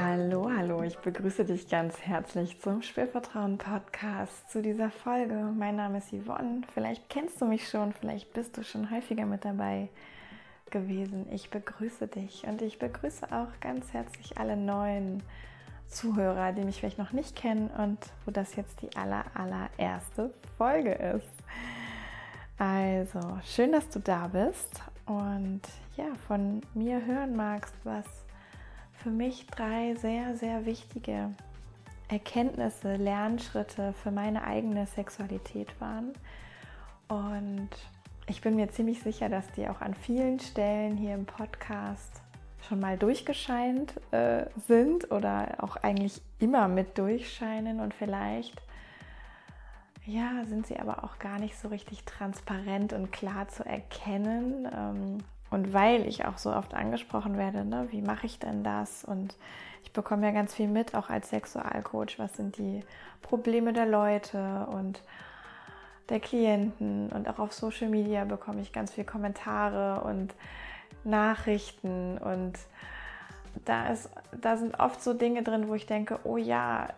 Hallo, hallo, ich begrüße dich ganz herzlich zum SpürVertrauen-Podcast, zu dieser Folge. Mein Name ist Yvonne, vielleicht kennst du mich schon, vielleicht bist du schon häufiger mit dabei gewesen. Ich begrüße dich und ich begrüße auch ganz herzlich alle neuen Zuhörer, die mich vielleicht noch nicht kennen und wo das jetzt die allererste Folge ist. Also, schön, dass du da bist und ja, von mir hören magst, was für mich 3 sehr, sehr wichtige Erkenntnisse, Lernschritte für meine eigene Sexualität waren. Und ich bin mir ziemlich sicher, dass die auch an vielen Stellen hier im Podcast schon mal durchgescheint sind oder auch eigentlich immer mit durchscheinen. Und vielleicht ja, sind sie aber auch gar nicht so richtig transparent und klar zu erkennen. Und weil ich auch so oft angesprochen werde, ne, wie mache ich denn das? Und ich bekomme ja ganz viel mit, auch als Sexualcoach, was sind die Probleme der Leute und der Klienten. Und auch auf Social Media bekomme ich ganz viel Kommentare und Nachrichten. Und da sind oft so Dinge drin, wo ich denke, oh ja,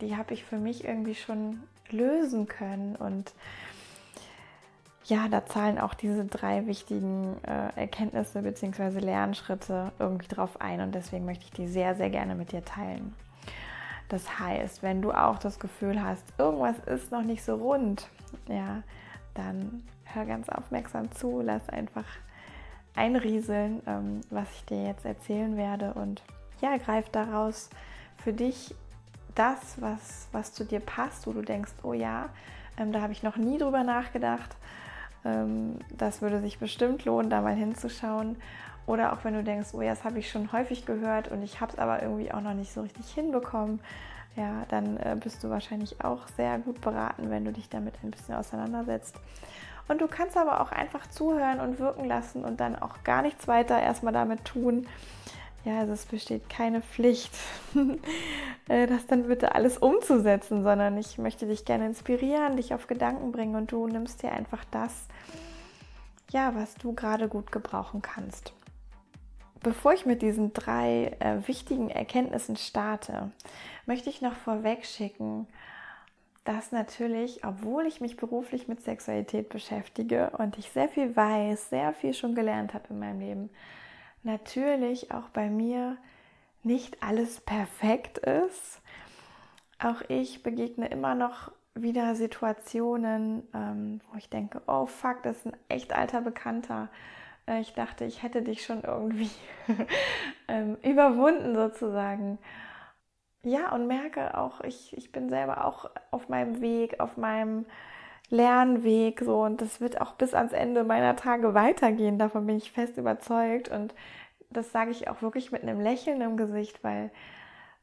die habe ich für mich irgendwie schon lösen können. Und ja, da zahlen auch diese 3 wichtigen Erkenntnisse bzw. Lernschritte irgendwie drauf ein und deswegen möchte ich die sehr, sehr gerne mit dir teilen. Das heißt, wenn du auch das Gefühl hast, irgendwas ist noch nicht so rund, ja, dann hör ganz aufmerksam zu, lass einfach einrieseln, was ich dir jetzt erzählen werde und ja, greif daraus für dich das, was zu dir passt, wo du denkst, oh ja, da habe ich noch nie drüber nachgedacht. Das würde sich bestimmt lohnen, da mal hinzuschauen. Oder auch wenn du denkst, oh ja, das habe ich schon häufig gehört und ich habe es aber irgendwie auch noch nicht so richtig hinbekommen, ja, dann bist du wahrscheinlich auch sehr gut beraten, wenn du dich damit ein bisschen auseinandersetzt. Und du kannst aber auch einfach zuhören und wirken lassen und dann auch gar nichts weiter erstmal damit tun. Ja, also es besteht keine Pflicht, das dann bitte alles umzusetzen, sondern ich möchte dich gerne inspirieren, dich auf Gedanken bringen und du nimmst dir einfach das, ja, was du gerade gut gebrauchen kannst. Bevor ich mit diesen 3 wichtigen Erkenntnissen starte, möchte ich noch vorweg schicken, dass natürlich, obwohl ich mich beruflich mit Sexualität beschäftige und ich sehr viel weiß, sehr viel schon gelernt habe in meinem Leben, natürlich auch bei mir nicht alles perfekt ist. Auch ich begegne immer noch wieder Situationen, wo ich denke, oh fuck, das ist ein echt alter Bekannter. Ich dachte, ich hätte dich schon irgendwie überwunden sozusagen. Ja, und merke auch, ich bin selber auch auf meinem Weg, auf meinem Lernweg so und das wird auch bis ans Ende meiner Tage weitergehen, davon bin ich fest überzeugt und das sage ich auch wirklich mit einem Lächeln im Gesicht, weil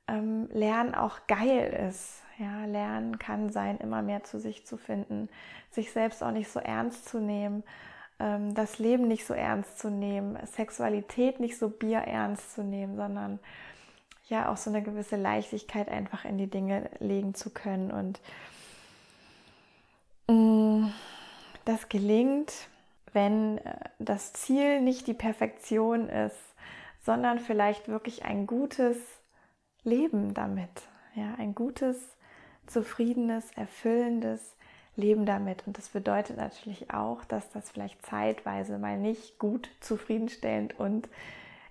Lernen auch geil ist. Ja, Lernen kann sein, immer mehr zu sich zu finden, sich selbst auch nicht so ernst zu nehmen, das Leben nicht so ernst zu nehmen, Sexualität nicht so bierernst zu nehmen, sondern ja auch so eine gewisse Leichtigkeit einfach in die Dinge legen zu können und das gelingt, wenn das Ziel nicht die Perfektion ist, sondern vielleicht wirklich ein gutes Leben damit. Ja, ein gutes, zufriedenes, erfüllendes Leben damit. Und das bedeutet natürlich auch, dass das vielleicht zeitweise mal nicht gut, zufriedenstellend und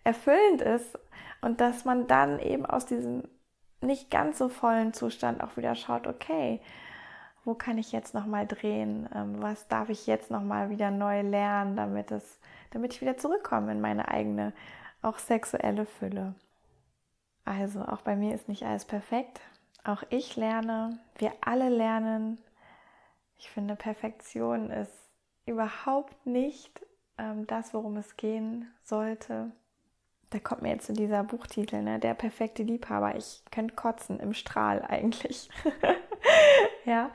erfüllend ist. Und dass man dann eben aus diesem nicht ganz so vollen Zustand auch wieder schaut, okay, wo kann ich jetzt nochmal drehen? Was darf ich jetzt nochmal wieder neu lernen, damit ich wieder zurückkomme in meine eigene, auch sexuelle Fülle? Also, auch bei mir ist nicht alles perfekt. Auch ich lerne, wir alle lernen. Ich finde, Perfektion ist überhaupt nicht das, worum es gehen sollte. Da kommt mir jetzt in dieser Buchtitel, ne? Der perfekte Liebhaber. Ich könnte kotzen im Strahl eigentlich. Ja,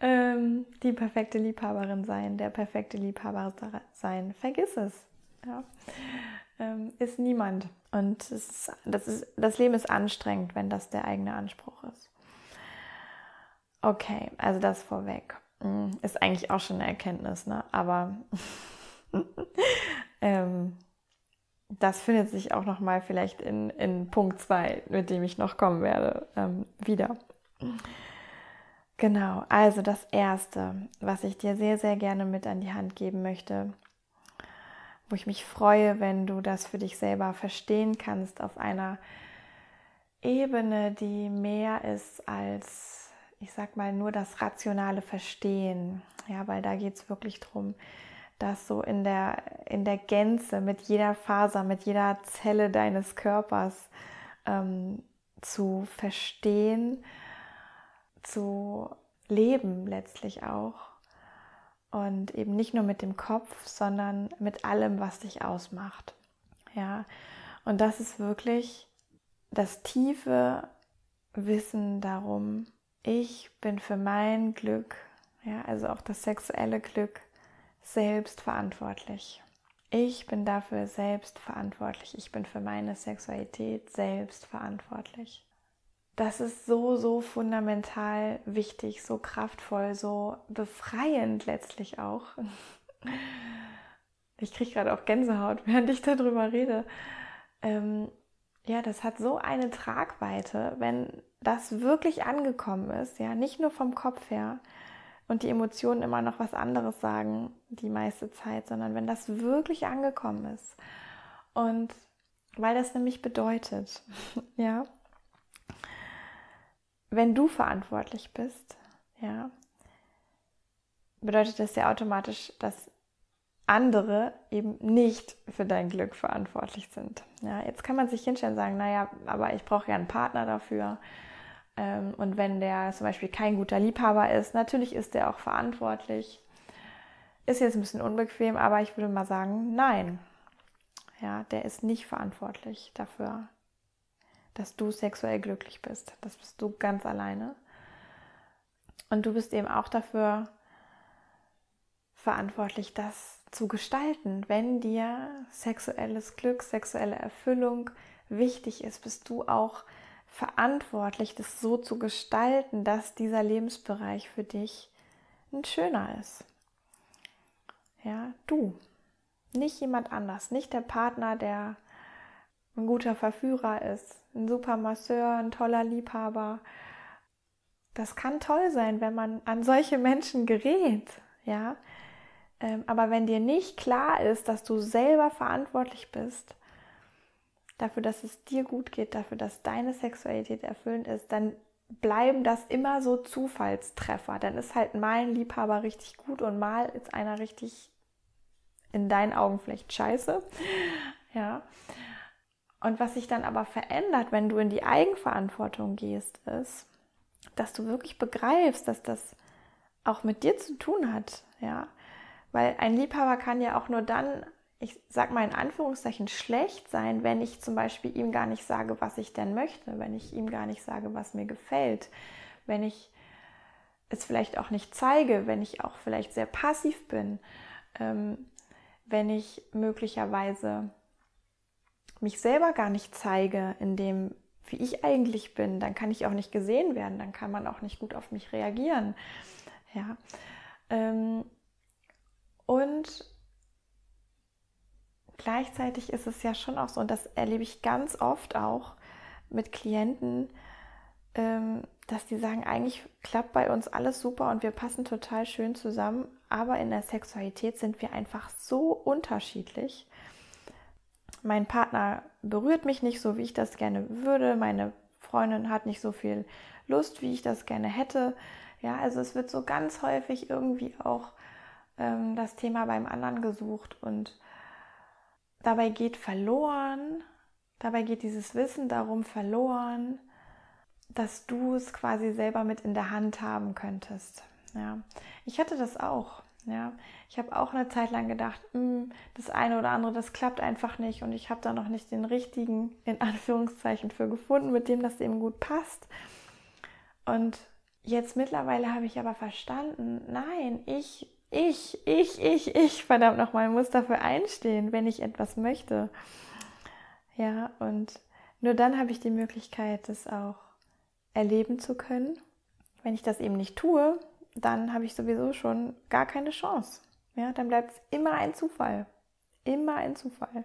die perfekte Liebhaberin sein, der perfekte Liebhaber sein, vergiss es, ja. Ist niemand. Und das Leben ist anstrengend, wenn das der eigene Anspruch ist. Okay, also das vorweg. Ist eigentlich auch schon eine Erkenntnis, ne? Aber das findet sich auch nochmal vielleicht in Punkt 2, mit dem ich noch kommen werde, wieder. Genau, also das Erste, was ich dir sehr, sehr gerne mit an die Hand geben möchte, wo ich mich freue, wenn du das für dich selber verstehen kannst auf einer Ebene, die mehr ist als, ich sag mal, nur das rationale Verstehen. Ja, weil da geht es wirklich darum, dass so in der Gänze, mit jeder Faser, mit jeder Zelle deines Körpers zu verstehen, zu leben letztlich auch. Und eben nicht nur mit dem Kopf, sondern mit allem, was dich ausmacht. Ja, und das ist wirklich das tiefe Wissen darum, ich bin für mein Glück, ja, also auch das sexuelle Glück, selbst verantwortlich. Ich bin dafür selbst verantwortlich. Ich bin für meine Sexualität selbst verantwortlich. Das ist so, so fundamental wichtig, so kraftvoll, so befreiend letztlich auch. Ich kriege gerade auch Gänsehaut, während ich darüber rede. Ja, das hat so eine Tragweite, wenn das wirklich angekommen ist, ja, nicht nur vom Kopf her und die Emotionen immer noch was anderes sagen, die meiste Zeit, sondern wenn das wirklich angekommen ist. Und weil das nämlich bedeutet, ja, wenn du verantwortlich bist, ja, bedeutet das ja automatisch, dass andere eben nicht für dein Glück verantwortlich sind. Ja, jetzt kann man sich hinstellen und sagen, naja, aber ich brauche ja einen Partner dafür. Und wenn der zum Beispiel kein guter Liebhaber ist, natürlich ist der auch verantwortlich. Ist jetzt ein bisschen unbequem, aber ich würde mal sagen, nein. Ja, der ist nicht verantwortlich dafür, dass du sexuell glücklich bist. Das bist du ganz alleine. Und du bist eben auch dafür verantwortlich, das zu gestalten. Wenn dir sexuelles Glück, sexuelle Erfüllung wichtig ist, bist du auch verantwortlich, das so zu gestalten, dass dieser Lebensbereich für dich ein schöner ist. Ja, du. Nicht jemand anders. Nicht der Partner, der ein guter Verführer ist, ein super Masseur, ein toller Liebhaber. Das kann toll sein, wenn man an solche Menschen gerät, ja. Aber wenn dir nicht klar ist, dass du selber verantwortlich bist dafür, dass es dir gut geht, dafür, dass deine Sexualität erfüllend ist, dann bleiben das immer so Zufallstreffer. Dann ist halt mal ein Liebhaber richtig gut und mal ist einer richtig in deinen Augen vielleicht scheiße, ja. Und was sich dann aber verändert, wenn du in die Eigenverantwortung gehst, ist, dass du wirklich begreifst, dass das auch mit dir zu tun hat. Ja? Weil ein Liebhaber kann ja auch nur dann, ich sag mal in Anführungszeichen, schlecht sein, wenn ich zum Beispiel ihm gar nicht sage, was ich denn möchte, wenn ich ihm gar nicht sage, was mir gefällt, wenn ich es vielleicht auch nicht zeige, wenn ich auch vielleicht sehr passiv bin, wenn ich möglicherweise mich selber gar nicht zeige, in dem, wie ich eigentlich bin, dann kann ich auch nicht gesehen werden, dann kann man auch nicht gut auf mich reagieren. Ja. Und gleichzeitig ist es ja schon auch so, und das erlebe ich ganz oft auch mit Klienten, dass die sagen, eigentlich klappt bei uns alles super und wir passen total schön zusammen, aber in der Sexualität sind wir einfach so unterschiedlich. Mein Partner berührt mich nicht so, wie ich das gerne würde. Meine Freundin hat nicht so viel Lust, wie ich das gerne hätte. Ja, also es wird so ganz häufig irgendwie auch das Thema beim anderen gesucht. Und dabei geht verloren, dabei geht dieses Wissen darum verloren, dass du es quasi selber mit in der Hand haben könntest. Ja, ich hatte das auch. Ja, ich habe auch eine Zeit lang gedacht, das eine oder andere, das klappt einfach nicht und ich habe da noch nicht den richtigen, in Anführungszeichen, für gefunden, mit dem das eben gut passt. Und jetzt mittlerweile habe ich aber verstanden, nein, ich, verdammt nochmal, muss dafür einstehen, wenn ich etwas möchte. Ja, und nur dann habe ich die Möglichkeit, das auch erleben zu können. Wenn ich das eben nicht tue, dann habe ich sowieso schon gar keine Chance. Ja, dann bleibt es immer ein Zufall. Immer ein Zufall.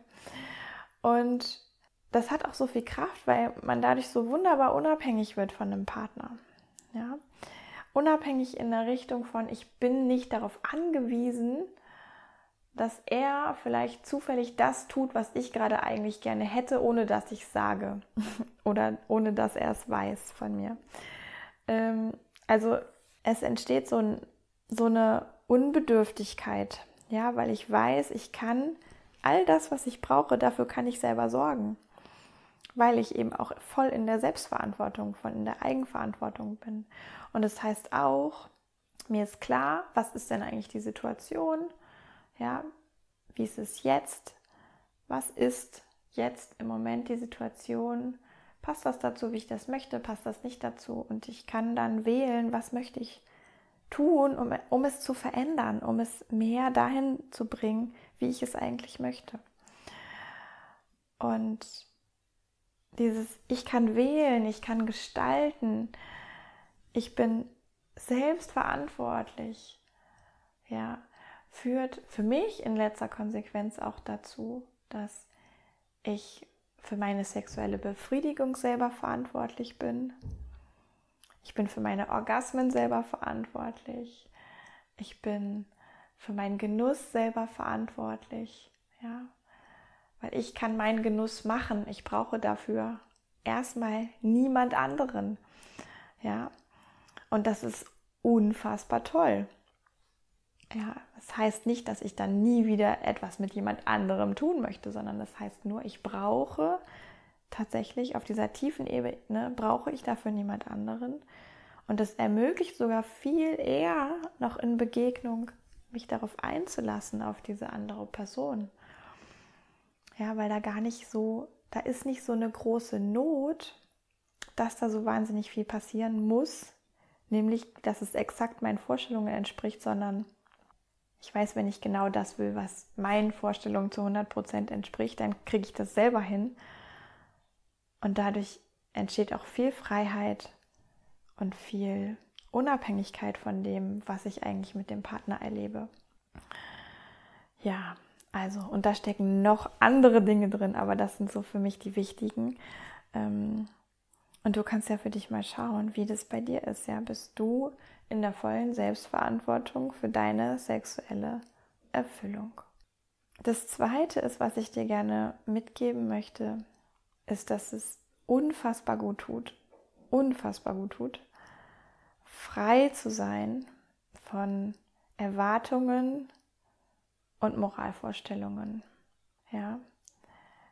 Und das hat auch so viel Kraft, weil man dadurch so wunderbar unabhängig wird von einem Partner. Ja? Unabhängig in der Richtung von, ich bin nicht darauf angewiesen, dass er vielleicht zufällig das tut, was ich gerade eigentlich gerne hätte, ohne dass ich es sage oder ohne dass er es weiß von mir. Also es entsteht so eine Unbedürftigkeit, ja, weil ich weiß, ich kann all das, was ich brauche, dafür kann ich selber sorgen, weil ich eben auch voll in der Selbstverantwortung, in der Eigenverantwortung bin. Und das heißt auch, mir ist klar, was ist denn eigentlich die Situation? Ja, wie ist es jetzt? Was ist jetzt im Moment die Situation? Passt das dazu, wie ich das möchte? Passt das nicht dazu? Und ich kann dann wählen, was möchte ich tun, um es zu verändern, um es mehr dahin zu bringen, wie ich es eigentlich möchte. Und dieses, ich kann wählen, ich kann gestalten, ich bin selbstverantwortlich, ja, führt für mich in letzter Konsequenz auch dazu, dass ich für meine sexuelle Befriedigung selber verantwortlich bin. Ich bin für meine Orgasmen selber verantwortlich. Ich bin für meinen Genuss selber verantwortlich. Ja? Weil ich kann meinen Genuss machen. Ich brauche dafür erstmal niemand anderen. Ja? Und das ist unfassbar toll. Ja, das heißt nicht, dass ich dann nie wieder etwas mit jemand anderem tun möchte, sondern das heißt nur, ich brauche tatsächlich auf dieser tiefen Ebene, brauche ich dafür niemand anderen. Und das ermöglicht sogar viel eher noch in Begegnung, mich darauf einzulassen, auf diese andere Person. Ja, weil da ist nicht so eine große Not, dass da so wahnsinnig viel passieren muss, nämlich, dass es exakt meinen Vorstellungen entspricht, sondern ich weiß, wenn ich genau das will, was meinen Vorstellungen zu 100% entspricht, dann kriege ich das selber hin. Und dadurch entsteht auch viel Freiheit und viel Unabhängigkeit von dem, was ich eigentlich mit dem Partner erlebe. Ja, also, und da stecken noch andere Dinge drin, aber das sind so für mich die wichtigen. Und du kannst ja für dich mal schauen, wie das bei dir ist. Ja, bist du in der vollen Selbstverantwortung für deine sexuelle Erfüllung? Das Zweite ist, was ich dir gerne mitgeben möchte, ist, dass es unfassbar gut tut, frei zu sein von Erwartungen und Moralvorstellungen. Ja?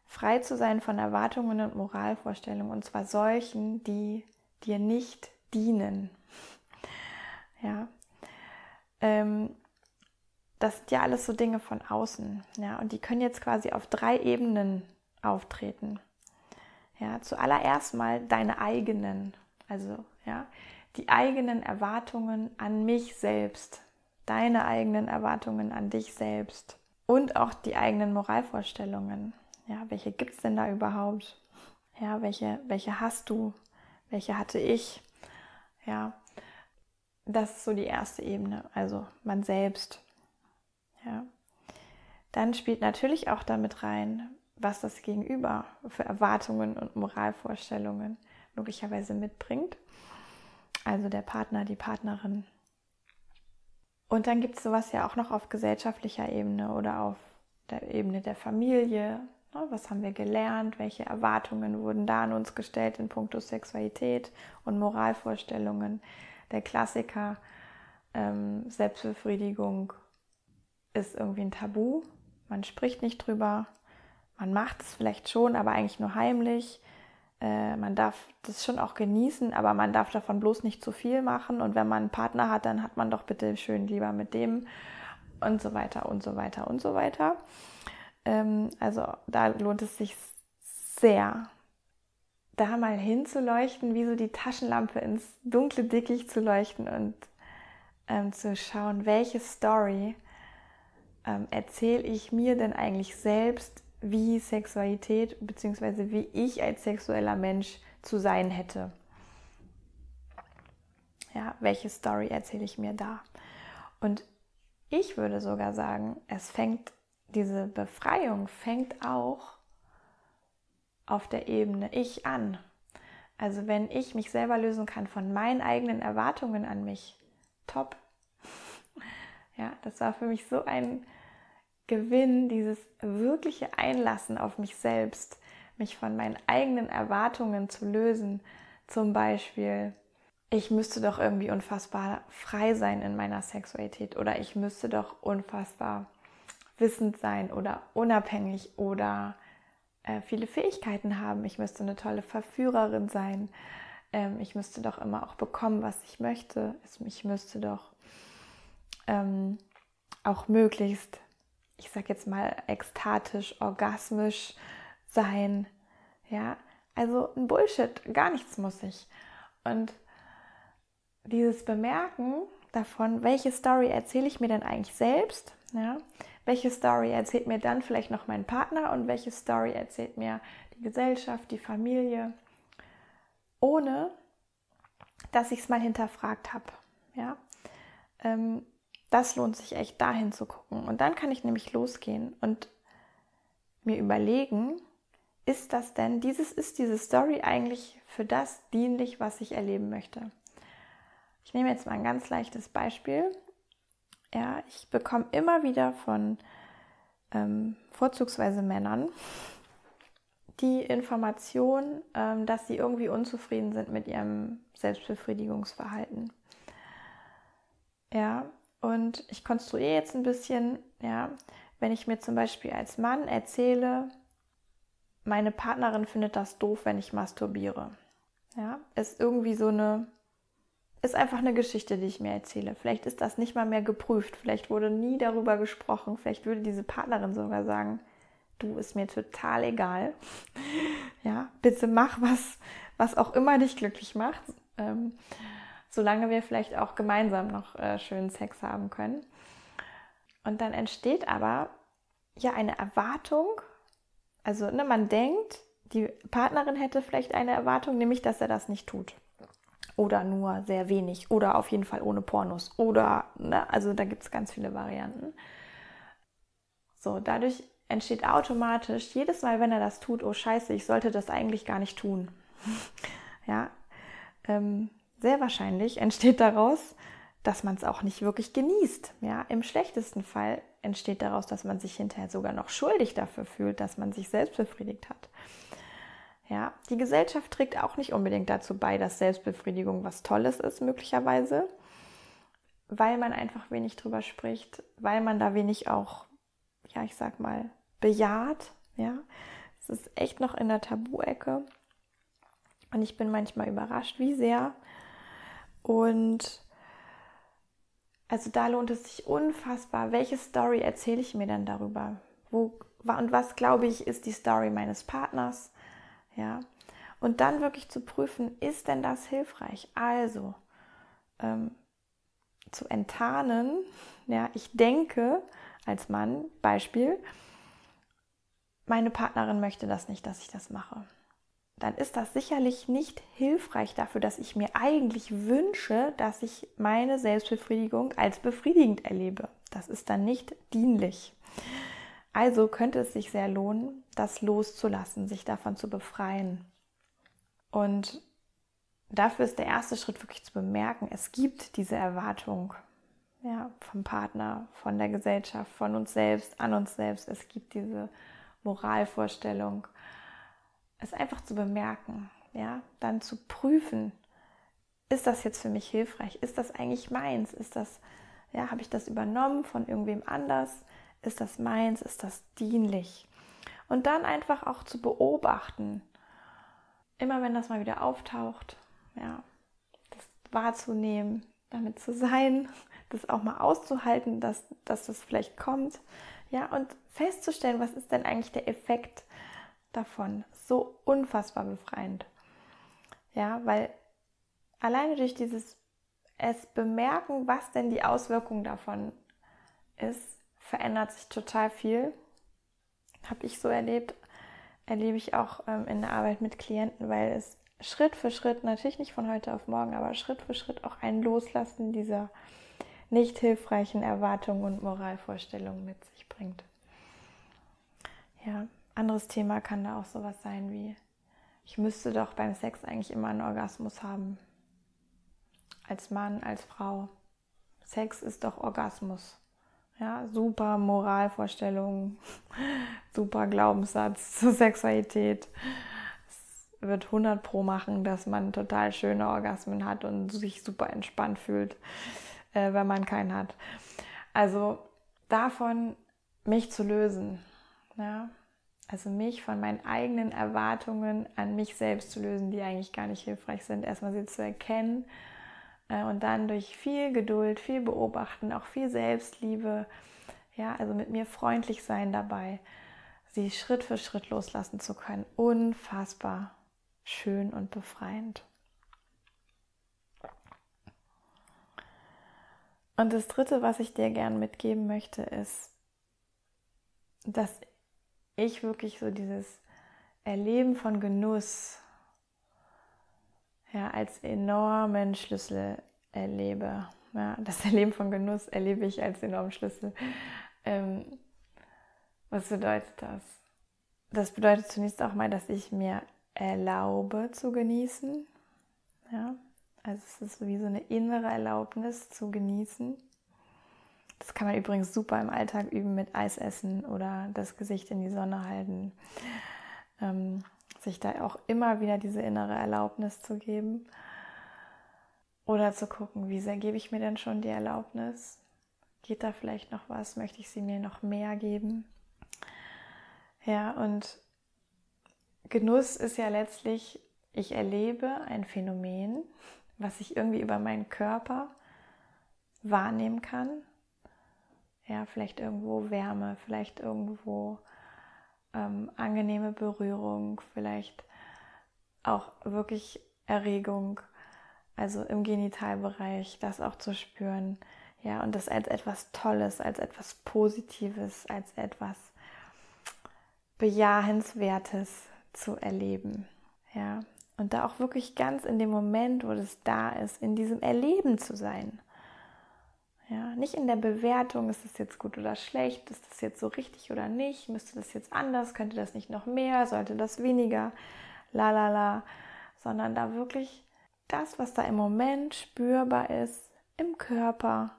Frei zu sein von Erwartungen und Moralvorstellungen, und zwar solchen, die dir nicht dienen. Ja, das sind ja alles so Dinge von außen. Ja, und die können jetzt quasi auf 3 Ebenen auftreten. Ja, zuallererst mal deine eigenen, also ja, die eigenen Erwartungen an mich selbst, deine eigenen Erwartungen an dich selbst und auch die eigenen Moralvorstellungen. Ja, welche gibt es denn da überhaupt? Ja, welche hast du? Welche hatte ich? Ja, das ist so die erste Ebene, also man selbst. Ja. Dann spielt natürlich auch damit rein, was das Gegenüber für Erwartungen und Moralvorstellungen logischerweise mitbringt. Also der Partner, die Partnerin. Und dann gibt es sowas ja auch noch auf gesellschaftlicher Ebene oder auf der Ebene der Familie. Was haben wir gelernt? Welche Erwartungen wurden da an uns gestellt in puncto Sexualität und Moralvorstellungen? Der Klassiker, Selbstbefriedigung ist irgendwie ein Tabu. Man spricht nicht drüber. Man macht es vielleicht schon, aber eigentlich nur heimlich. Man darf das schon auch genießen, aber man darf davon bloß nicht zu viel machen. Und wenn man einen Partner hat, dann hat man doch bitte schön lieber mit dem und so weiter und so weiter und so weiter. Also da lohnt es sich sehr, da mal hinzuleuchten, wie so die Taschenlampe ins dunkle Dickicht zu leuchten und zu schauen, welche Story erzähle ich mir denn eigentlich selbst, wie Sexualität bzw. wie ich als sexueller Mensch zu sein hätte. Ja, welche Story erzähle ich mir da? Und ich würde sogar sagen, diese Befreiung fängt auch auf der Ebene ich an. Also wenn ich mich selber lösen kann von meinen eigenen Erwartungen an mich, top. Ja, das war für mich so ein Gewinn, dieses wirkliche Einlassen auf mich selbst, mich von meinen eigenen Erwartungen zu lösen. Zum Beispiel, ich müsste doch irgendwie unfassbar frei sein in meiner Sexualität oder ich müsste doch unfassbar wissend sein oder unabhängig oder viele Fähigkeiten haben. Ich müsste eine tolle Verführerin sein. Ich müsste doch immer auch bekommen, was ich möchte. Ich müsste doch auch möglichst, ich sag jetzt mal, ekstatisch, orgasmisch sein. Ja, also ein Bullshit, gar nichts muss ich. Und dieses Bemerken davon, welche Story erzähle ich mir denn eigentlich selbst? Ja? Welche Story erzählt mir dann vielleicht noch mein Partner und welche Story erzählt mir die Gesellschaft, die Familie, ohne dass ich es mal hinterfragt habe. Ja? Das lohnt sich echt, dahin zu gucken. Und dann kann ich nämlich losgehen und mir überlegen, ist diese Story eigentlich für das dienlich, was ich erleben möchte? Ich nehme jetzt mal ein ganz leichtes Beispiel. Ja, ich bekomme immer wieder von vorzugsweise Männern die Information, dass sie irgendwie unzufrieden sind mit ihrem Selbstbefriedigungsverhalten. Ja, und ich konstruiere jetzt ein bisschen, ja, wenn ich mir zum Beispiel als Mann erzähle, meine Partnerin findet das doof, wenn ich masturbiere. Ja, ist einfach eine Geschichte, die ich mir erzähle. Vielleicht ist das nicht mal mehr geprüft. Vielleicht wurde nie darüber gesprochen. Vielleicht würde diese Partnerin sogar sagen, du, ist mir total egal. Ja, bitte mach was auch immer dich glücklich macht. Solange wir vielleicht auch gemeinsam noch schönen Sex haben können. Und dann entsteht aber ja eine Erwartung. Also man denkt, die Partnerin hätte vielleicht eine Erwartung, nämlich, dass er das nicht tut. Oder nur sehr wenig oder auf jeden Fall ohne Pornos oder, also da gibt es ganz viele Varianten. So, dadurch entsteht automatisch jedes Mal, wenn er das tut, oh scheiße, ich sollte das eigentlich gar nicht tun. Ja, sehr wahrscheinlich entsteht daraus, dass man es auch nicht wirklich genießt. Ja, im schlechtesten Fall entsteht daraus, dass man sich hinterher sogar noch schuldig dafür fühlt, dass man sich selbst befriedigt hat. Ja, die Gesellschaft trägt auch nicht unbedingt dazu bei, dass Selbstbefriedigung was Tolles ist, möglicherweise, weil man einfach wenig drüber spricht, weil man da wenig auch, ja, ich sag mal, bejaht. Ja, es ist echt noch in der Tabu-Ecke und ich bin manchmal überrascht, wie sehr. Und also da lohnt es sich unfassbar, welche Story erzähle ich mir denn darüber? Was glaube ich, ist die Story meines Partners? Ja, und dann wirklich zu prüfen, ist denn das hilfreich? Also zu enttarnen, ja, ich denke als Mann, Beispiel, meine Partnerin möchte das nicht, dass ich das mache. Dann ist das sicherlich nicht hilfreich dafür, dass ich mir eigentlich wünsche, dass ich meine Selbstbefriedigung als befriedigend erlebe. Das ist dann nicht dienlich. Also könnte es sich sehr lohnen, das loszulassen, sich davon zu befreien. Und dafür ist der erste Schritt wirklich zu bemerken, es gibt diese Erwartung, ja, vom Partner, von der Gesellschaft, von uns selbst, an uns selbst. Es gibt diese Moralvorstellung. Es einfach zu bemerken, ja, dann zu prüfen, ist das jetzt für mich hilfreich? Ist das eigentlich meins? Ja, habe ich das übernommen von irgendwem anders? Ist das meins? Ist das dienlich? Und dann einfach auch zu beobachten, immer wenn das mal wieder auftaucht, ja, das wahrzunehmen, damit zu sein, das auch mal auszuhalten, dass das vielleicht kommt, ja, und festzustellen, was ist denn eigentlich der Effekt davon? So unfassbar befreiend, ja, weil alleine durch dieses Bemerken, was denn die Auswirkung davon ist, verändert sich total viel. Habe ich so erlebt, erlebe ich auch in der Arbeit mit Klienten, weil es Schritt für Schritt, natürlich nicht von heute auf morgen, aber Schritt für Schritt auch ein Loslassen dieser nicht hilfreichen Erwartungen und Moralvorstellungen mit sich bringt. Ja, Anderes Thema kann da auch sowas sein wie, ich müsste doch beim Sex eigentlich immer einen Orgasmus haben. Als Mann, als Frau. Sex ist doch Orgasmus. Ja, super Moralvorstellung, super Glaubenssatz zur Sexualität. Es wird 100 pro machen, dass man total schöne Orgasmen hat und sich super entspannt fühlt, wenn man keinen hat. Also davon mich zu lösen, ja? Also mich von meinen eigenen Erwartungen an mich selbst zu lösen, die eigentlich gar nicht hilfreich sind. Erstmal sie zu erkennen und dann durch viel Geduld, viel Beobachten, auch viel Selbstliebe, ja, also mit mir freundlich sein dabei, sie Schritt für Schritt loslassen zu können. Unfassbar schön und befreiend. Und das Dritte, was ich dir gerne mitgeben möchte, ist, dass ich wirklich so dieses Erleben von Genuss, ja, als enormen Schlüssel erlebe. Ja, das Erleben von Genuss erlebe ich als enormen Schlüssel. Was bedeutet das? Das bedeutet zunächst auch mal, dass ich mir erlaube zu genießen. Ja, also es ist wie so eine innere Erlaubnis zu genießen. Das kann man übrigens super im Alltag üben mit Eis essen oder das Gesicht in die Sonne halten. Sich da auch immer wieder diese innere Erlaubnis zu geben oder zu gucken, wie sehr gebe ich mir denn schon die Erlaubnis? Geht da vielleicht noch was? Möchte ich sie mir noch mehr geben? Ja, und Genuss ist ja letztlich, ich erlebe ein Phänomen, was ich irgendwie über meinen Körper wahrnehmen kann. Ja, vielleicht irgendwo Wärme, vielleicht irgendwo angenehme Berührung, vielleicht auch wirklich Erregung, also im Genitalbereich, das auch zu spüren, ja, und das als etwas Tolles, als etwas Positives, als etwas Bejahenswertes zu erleben, ja, und da auch wirklich ganz in dem Moment, wo das da ist, in diesem Erleben zu sein. Ja, nicht in der Bewertung, ist das jetzt gut oder schlecht, ist das jetzt so richtig oder nicht, müsste das jetzt anders, könnte das nicht noch mehr, sollte das weniger, lalala, sondern da wirklich das, was da im Moment spürbar ist, im Körper,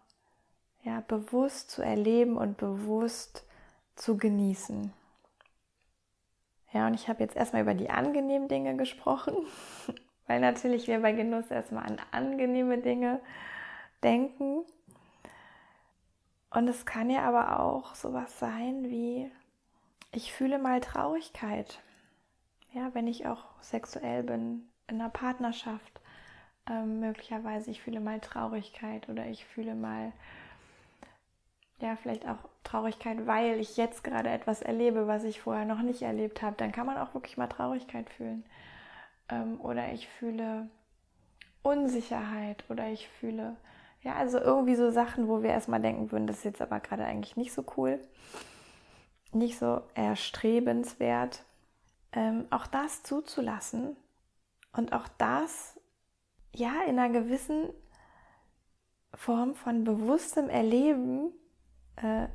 ja, bewusst zu erleben und bewusst zu genießen. Ja, und ich habe jetzt erstmal über die angenehmen Dinge gesprochen, weil natürlich wir bei Genuss erstmal an angenehme Dinge denken. Und es kann ja aber auch sowas sein wie, ich fühle mal Traurigkeit, ja, wenn ich auch sexuell bin, in einer Partnerschaft möglicherweise, ich fühle mal Traurigkeit oder ich fühle mal, ja, vielleicht auch Traurigkeit, weil ich jetzt gerade etwas erlebe, was ich vorher noch nicht erlebt habe, dann kann man auch wirklich mal Traurigkeit fühlen. Oder ich fühle Unsicherheit oder ich fühle... Ja, also irgendwie so Sachen, wo wir erstmal denken würden, das ist jetzt aber gerade eigentlich nicht so cool, nicht so erstrebenswert. Auch das zuzulassen und auch das, ja, in einer gewissen Form von bewusstem Erleben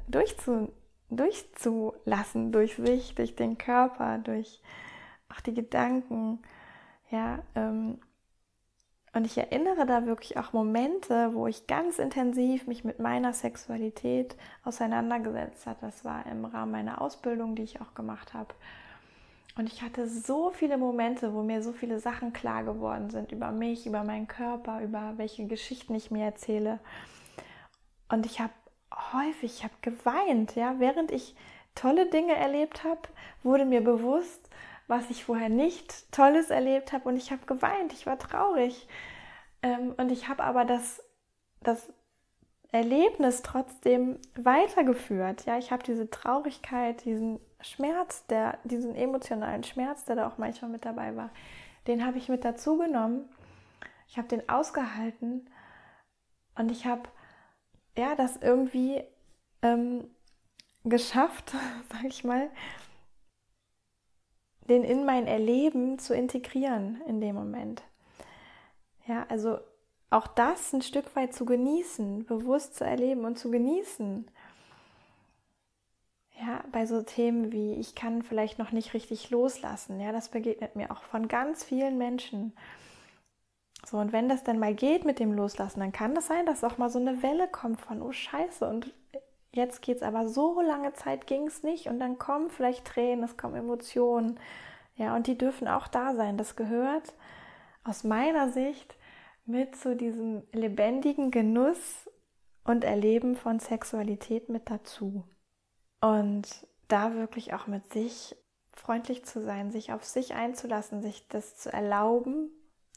durchzulassen, durch sich, durch den Körper, durch auch die Gedanken, ja, und ich erinnere da wirklich auch Momente, wo ich ganz intensiv mich mit meiner Sexualität auseinandergesetzt habe. Das war im Rahmen meiner Ausbildung, die ich auch gemacht habe. Und ich hatte so viele Momente, wo mir so viele Sachen klar geworden sind über mich, über meinen Körper, über welche Geschichten ich mir erzähle. Und ich habe geweint, ja, während ich tolle Dinge erlebt habe, wurde mir bewusst, was ich vorher nicht Tolles erlebt habe, und ich habe geweint, ich war traurig. Und ich habe aber das Erlebnis trotzdem weitergeführt. Ja, ich habe diese Traurigkeit, diesen Schmerz, diesen emotionalen Schmerz, der da auch manchmal mit dabei war, den habe ich mit dazu genommen. Ich habe den ausgehalten und ich habe, ja, das irgendwie geschafft, sage ich mal, den in mein Erleben zu integrieren in dem Moment. Ja, also auch das ein Stück weit zu genießen, bewusst zu erleben und zu genießen. Ja, bei so Themen wie, ich kann vielleicht noch nicht richtig loslassen. Ja, das begegnet mir auch von ganz vielen Menschen. So, und wenn das dann mal geht mit dem Loslassen, dann kann das sein, dass auch mal so eine Welle kommt von, oh Scheiße, und jetzt geht's aber, so lange Zeit ging's nicht, und dann kommen vielleicht Tränen, es kommen Emotionen. Ja, und die dürfen auch da sein. Das gehört aus meiner Sicht mit zu diesem lebendigen Genuss und Erleben von Sexualität mit dazu. Und da wirklich auch mit sich freundlich zu sein, sich auf sich einzulassen, sich das zu erlauben,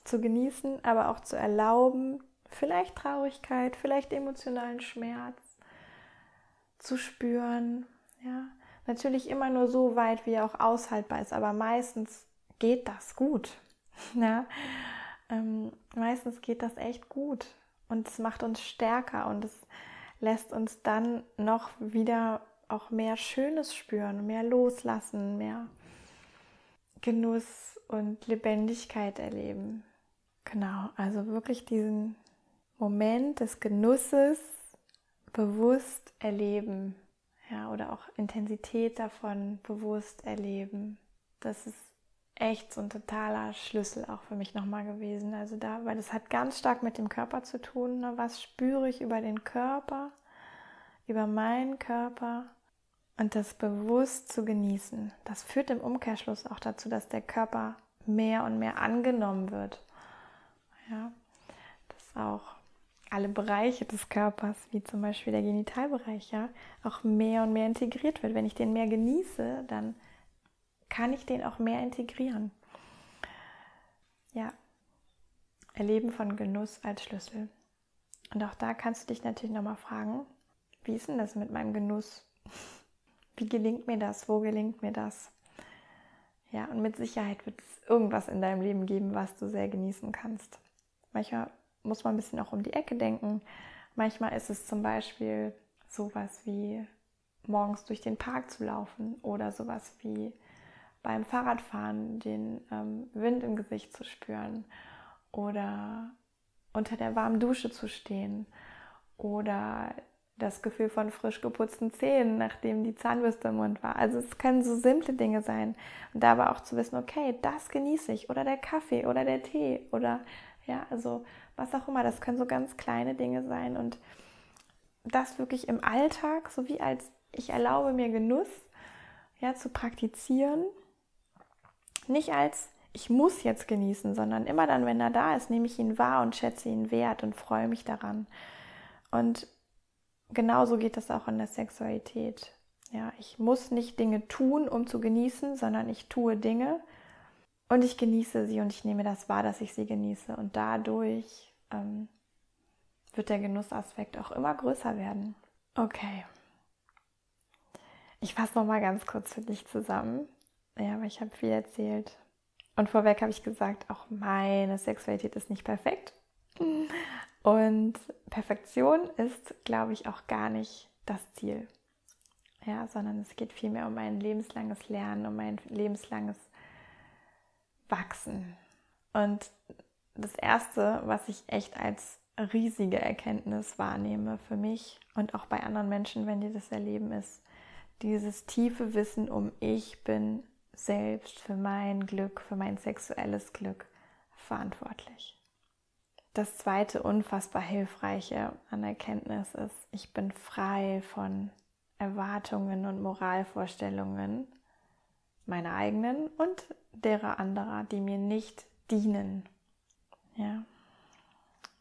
zu genießen, aber auch zu erlauben, vielleicht Traurigkeit, vielleicht emotionalen Schmerz zu spüren. Ja, natürlich immer nur so weit, wie er auch aushaltbar ist, aber meistens geht das gut. Ja? Meistens geht das echt gut und es macht uns stärker und es lässt uns dann noch wieder auch mehr Schönes spüren, mehr Loslassen, mehr Genuss und Lebendigkeit erleben. Genau, also wirklich diesen Moment des Genusses bewusst erleben, ja, oder auch Intensität davon bewusst erleben. Das ist echt so ein totaler Schlüssel auch für mich nochmal gewesen. Also da, weil das hat ganz stark mit dem Körper zu tun, ne? Was spüre ich über den Körper, über meinen Körper? Und das bewusst zu genießen, das führt im Umkehrschluss auch dazu, dass der Körper mehr und mehr angenommen wird. Ja, dass auch alle Bereiche des Körpers, wie zum Beispiel der Genitalbereich, ja, auch mehr und mehr integriert wird. Wenn ich den mehr genieße, dann kann ich den auch mehr integrieren. Ja, Erleben von Genuss als Schlüssel. Und auch da kannst du dich natürlich nochmal fragen, wie ist denn das mit meinem Genuss? Wie gelingt mir das? Wo gelingt mir das? Ja, und mit Sicherheit wird es irgendwas in deinem Leben geben, was du sehr genießen kannst. Manchmal muss man ein bisschen auch um die Ecke denken. Manchmal ist es zum Beispiel sowas wie morgens durch den Park zu laufen oder sowas wie beim Fahrradfahren den Wind im Gesicht zu spüren oder unter der warmen Dusche zu stehen oder das Gefühl von frisch geputzten Zähnen, nachdem die Zahnbürste im Mund war. Also es können so simple Dinge sein. Und dabei auch zu wissen, okay, das genieße ich. Oder der Kaffee oder der Tee oder ja, also was auch immer. Das können so ganz kleine Dinge sein. Und das wirklich im Alltag, so wie als ich erlaube mir Genuss, ja, zu praktizieren. Nicht als ich muss jetzt genießen, sondern immer dann, wenn er da ist, nehme ich ihn wahr und schätze ihn wert und freue mich daran. Und genauso geht das auch in der Sexualität. Ja, ich muss nicht Dinge tun, um zu genießen, sondern ich tue Dinge und ich genieße sie und ich nehme das wahr, dass ich sie genieße. Und dadurch wird der Genussaspekt auch immer größer werden. Okay. Ich fasse nochmal ganz kurz für dich zusammen. Ja, aber ich habe viel erzählt. Und vorweg habe ich gesagt, auch meine Sexualität ist nicht perfekt. Und Perfektion ist, glaube ich, auch gar nicht das Ziel, ja, sondern es geht vielmehr um ein lebenslanges Lernen, um ein lebenslanges Wachsen. Und das Erste, was ich echt als riesige Erkenntnis wahrnehme für mich und auch bei anderen Menschen, wenn die das erleben, ist dieses tiefe Wissen um ich bin selbst für mein Glück, für mein sexuelles Glück verantwortlich. Das zweite unfassbar hilfreiche an Erkenntnis ist, ich bin frei von Erwartungen und Moralvorstellungen, meiner eigenen und derer anderer, die mir nicht dienen. Ja.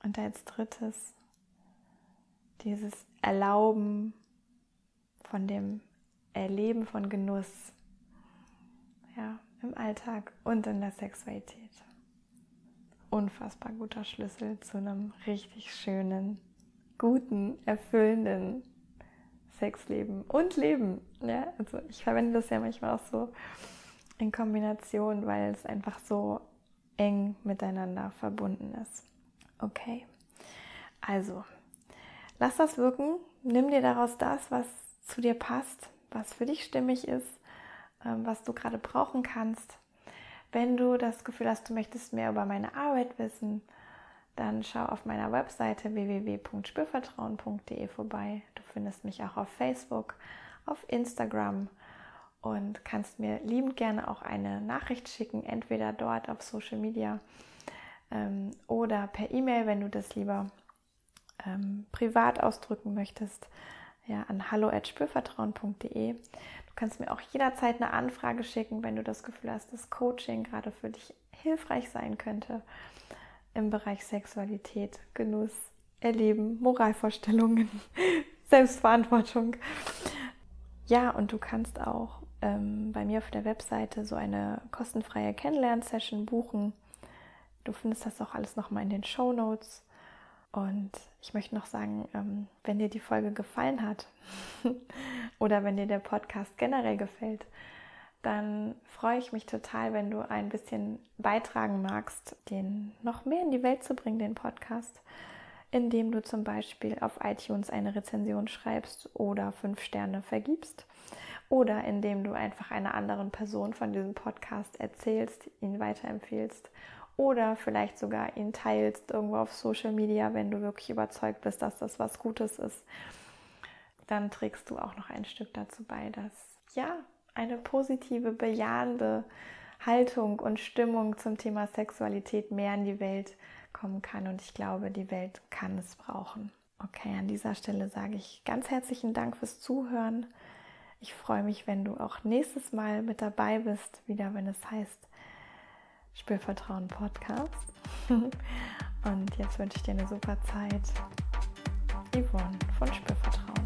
Und als drittes, dieses Erlauben von dem Erleben von Genuss, ja, im Alltag und in der Sexualität. Unfassbar guter Schlüssel zu einem richtig schönen, guten, erfüllenden Sexleben und Leben. Ja, also ich verwende das ja manchmal auch so in Kombination, weil es einfach so eng miteinander verbunden ist. Okay, also lass das wirken, nimm dir daraus das, was zu dir passt, was für dich stimmig ist, was du gerade brauchen kannst. Wenn du das Gefühl hast, du möchtest mehr über meine Arbeit wissen, dann schau auf meiner Webseite www.spürvertrauen.de vorbei. Du findest mich auch auf Facebook, auf Instagram und kannst mir liebend gerne auch eine Nachricht schicken, entweder dort auf Social Media oder per E-Mail, wenn du das lieber privat ausdrücken möchtest, ja, an hallo@spürvertrauen.de. Du kannst mir auch jederzeit eine Anfrage schicken, wenn du das Gefühl hast, dass Coaching gerade für dich hilfreich sein könnte im Bereich Sexualität, Genuss, Erleben, Moralvorstellungen, Selbstverantwortung. Ja, und du kannst auch bei mir auf der Webseite so eine kostenfreie Kennenlern-Session buchen. Du findest das auch alles nochmal in den Shownotes. Und ich möchte noch sagen, wenn dir die Folge gefallen hat oder wenn dir der Podcast generell gefällt, dann freue ich mich total, wenn du ein bisschen beitragen magst, den noch mehr in die Welt zu bringen, den Podcast, indem du zum Beispiel auf iTunes eine Rezension schreibst oder 5 Sterne vergibst oder indem du einfach einer anderen Person von diesem Podcast erzählst, ihn weiterempfehlst oder vielleicht sogar ihn teilst irgendwo auf Social Media, wenn du wirklich überzeugt bist, dass das was Gutes ist. Dann trägst du auch noch ein Stück dazu bei, dass ja eine positive, bejahende Haltung und Stimmung zum Thema Sexualität mehr in die Welt kommen kann. Und ich glaube, die Welt kann es brauchen. Okay, an dieser Stelle sage ich ganz herzlichen Dank fürs Zuhören. Ich freue mich, wenn du auch nächstes Mal mit dabei bist, wieder wenn es heißt Spürvertrauen Podcast. Und jetzt wünsche ich dir eine super Zeit. Yvonne von Spürvertrauen.